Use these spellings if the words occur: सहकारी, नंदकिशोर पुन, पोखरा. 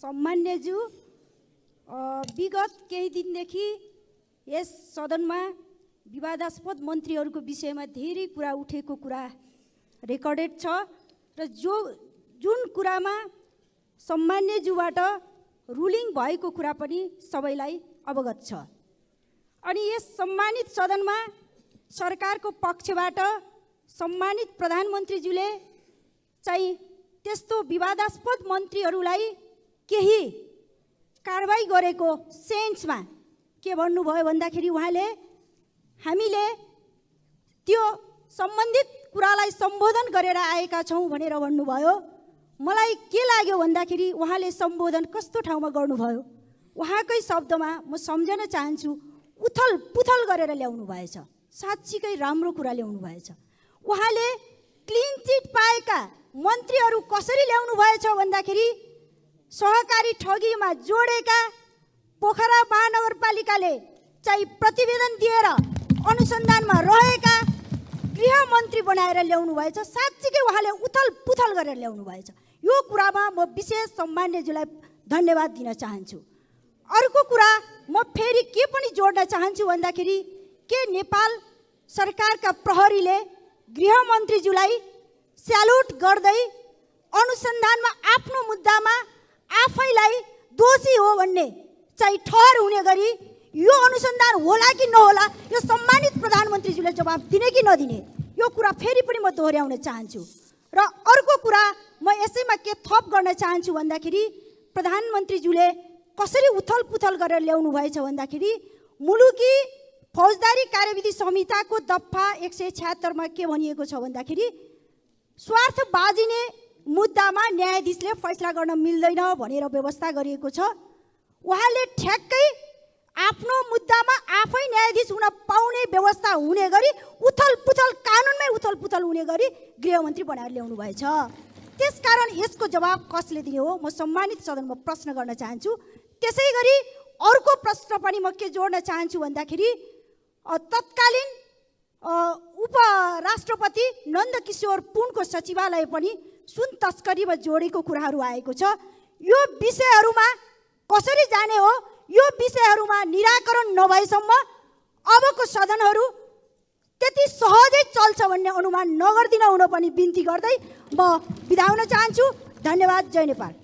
सम्मान्यज्यू विगत केही दिनदेखि यस सदनमा विवादास्पद मन्त्रीहरूको विषयमा धेरै कुरा उठेको कुरा रेकर्डेड छ र जुन कुरामा सम्मान्यज्यूबाट रुलिङ भएको कुरा पनि सबैलाई अवगत छ। अनि यस सम्मानित सदनमा सरकारको पक्षबाट सम्मानित प्रधानमन्त्रीज्यूले चाहिँ त्यस्तो विवादास्पद मन्त्रीहरूलाई केही कारबाही गरेको सेन्समा के भन्नुभयो भन्दाखेरि उहाँले हामीले त्यो सम्बन्धित कुरालाई सम्बोधन गरेर आएका छौं भनेर भन्नुभयो। मलाई के लाग्यो भन्दाखेरि उहाँले सम्बोधन कस्तो ठाउँमा गर्नुभयो उहाँकै शब्दमा म सम्झन चाहन्छु, उथल पुथल गरेर ल्याउनु भएछ, साँच्चीकै राम्रो कुरा ल्याउनु भएछ। उहाँले क्लिन चिट पाएका मन्त्रीहरू कसरी ल्याउनु भएछ भन्दाखेरि सहकारी ठगीमा जोडेका पोखरा महानगरपालिकाले चाहिँ प्रतिवेदन दिएर अनुसन्धानमा रहेका गृहमन्त्री बनाएर ल्याउनु भएछ। साँच्चीकै उहाँले उथल पुथल गरेर ल्याउनु भएछ। यो कुरामा म विशेष सम्मान्यज्यूलाई धन्यवाद दिन चाहन्छु। अर्को कुरा म फेरि के पनि जोड्न चाहन्छु भन्दाखेरि के नेपाल सरकारका प्रहरीले गृहमन्त्रीज्यूलाई स्यालुट गर्दै अनुसन्धानमा आफ्नो मुद्दामा आफैलाई दोषी हो भन्ने चाहिँ ठहर हुने गरी यो अनुसन्धान होला कि नहोला यो सम्मानित प्रधानमन्त्रीज्यूले जवाब दिने कि नदिने यो कुरा फेरि पनि म दोहोऱ्याउन चाहन्छु। र अर्को कुरा म यसैमा के थप गर्न चाहन्छु भन्दाखेरि प्रधानमन्त्रीज्यूले कसरी उथल पुथल गरेर ल्याउनु भएछ भन्दाखेरि मुलुकी फौजदारी कार्यविधि संहिताको दफा 176मा के भनिएको छ भन्दाखेरि स्वार्थ बाजिने मुद्दामा न्यायाधीशले फैसला गर्न मिल्दैन भनेर व्यवस्था गरिएको छ। उहाँले ठ्याक्कै आफ्नो मुद्दामा आफै न्यायाधीश हुन पाउने व्यवस्था हुने गरी उथल पुथल कानुनमै उथल पुथल हुने गरी गृहमन्त्री बनाएर ल्याउनु भएछ। त्यसकारण यसको जवाब कसले दिने हो म सम्मानित सदनमा प्रश्न गर्न चाहन्छु। त्यसै गरी अर्को प्रश्न पनि म के जोड्न चाहन्छु भन्दाखेरि तत्कालीन उपराष्ट्रपति नंदकिशोर पुनको सचिवालय पनि सुन तस्करीमा जोडेको कुराहरू आएको छ। यो विषयहरूमा कसरी जाने हो, यो विषयहरूमा निराकरण नभएसम्म अबको सदनहरू त्यति सहजै चल्छ भन्ने अनुमान नगर्दिन हुन पनि बिन्ती गर्दै म बिदा हुन चाहन्छु। धन्यवाद। जय नेपाल।